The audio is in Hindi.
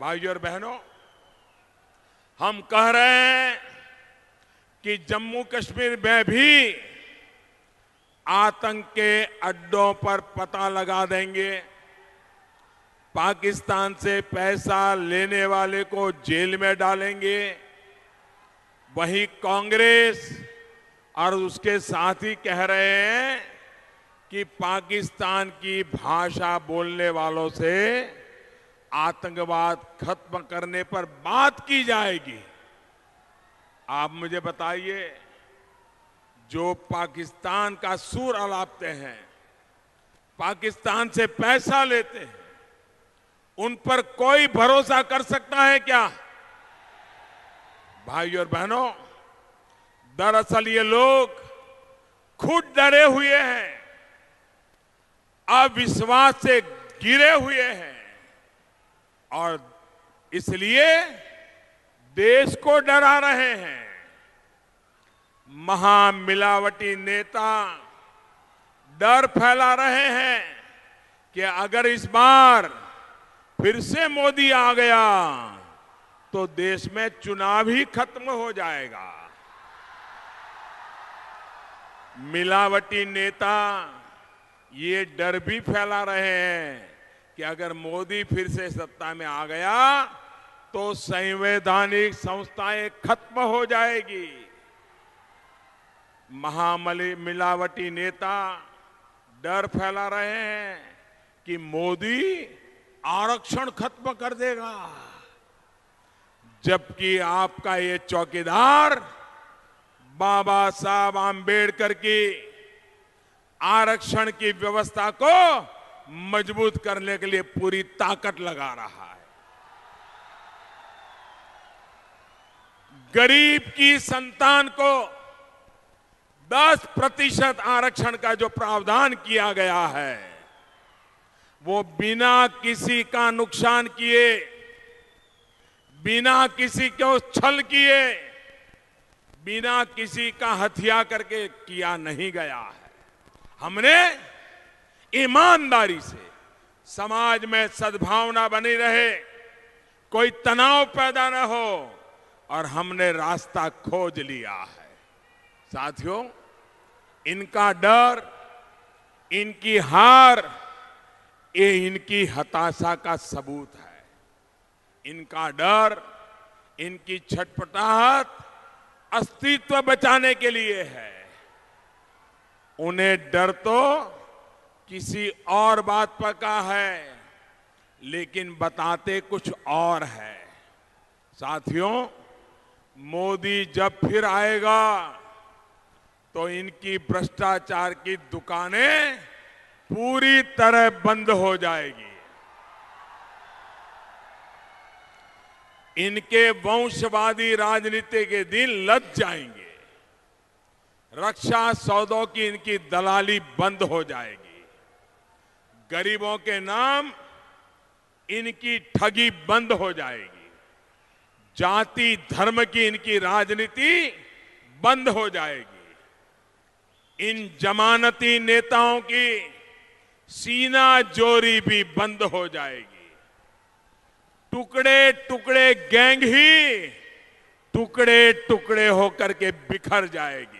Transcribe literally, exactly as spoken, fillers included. भाइयों और बहनों, हम कह रहे हैं कि जम्मू कश्मीर में भी आतंक के अड्डों पर पता लगा देंगे, पाकिस्तान से पैसा लेने वाले को जेल में डालेंगे। वहीं कांग्रेस और उसके साथी कह रहे हैं कि पाकिस्तान की भाषा बोलने वालों से आतंकवाद खत्म करने पर बात की जाएगी। आप मुझे बताइए, जो पाकिस्तान का सूर अलापते हैं, पाकिस्तान से पैसा लेते हैं, उन पर कोई भरोसा कर सकता है क्या? भाइयों और बहनों, दरअसल ये लोग खुद डरे हुए हैं, अविश्वास से गिरे हुए हैं और इसलिए देश को डरा रहे हैं। महामिलावटी नेता डर फैला रहे हैं कि अगर इस बार फिर से मोदी आ गया तो देश में चुनाव ही खत्म हो जाएगा। मिलावटी नेता ये डर भी फैला रहे हैं कि अगर मोदी फिर से सत्ता में आ गया तो संवैधानिक संस्थाएं खत्म हो जाएगी। महामिलावटी नेता डर फैला रहे हैं कि मोदी आरक्षण खत्म कर देगा, जबकि आपका ये चौकीदार बाबा साहब आम्बेडकर की आरक्षण की व्यवस्था को मजबूत करने के लिए पूरी ताकत लगा रहा है। गरीब की संतान को दस प्रतिशत आरक्षण का जो प्रावधान किया गया है, वो बिना किसी का नुकसान किए, बिना किसी को छल किए, बिना किसी का हत्या करके किया नहीं गया है। हमने ईमानदारी से समाज में सद्भावना बनी रहे, कोई तनाव पैदा न हो, और हमने रास्ता खोज लिया है। साथियों, इनका डर, इनकी हार, ये इनकी हताशा का सबूत है। इनका डर, इनकी छटपटाहट अस्तित्व बचाने के लिए है। उन्हें डर तो किसी और बात पर का है, लेकिन बताते कुछ और है। साथियों, मोदी जब फिर आएगा तो इनकी भ्रष्टाचार की दुकानें पूरी तरह बंद हो जाएगी। इनके वंशवादी राजनीति के दिन लग जाएंगे, रक्षा सौदों की इनकी दलाली बंद हो जाएगी, गरीबों के नाम इनकी ठगी बंद हो जाएगी, जाति धर्म की इनकी राजनीति बंद हो जाएगी, इन जमानती नेताओं की सीना जोरी भी बंद हो जाएगी। टुकड़े टुकड़े गैंग ही टुकड़े टुकड़े होकर के बिखर जाएगी।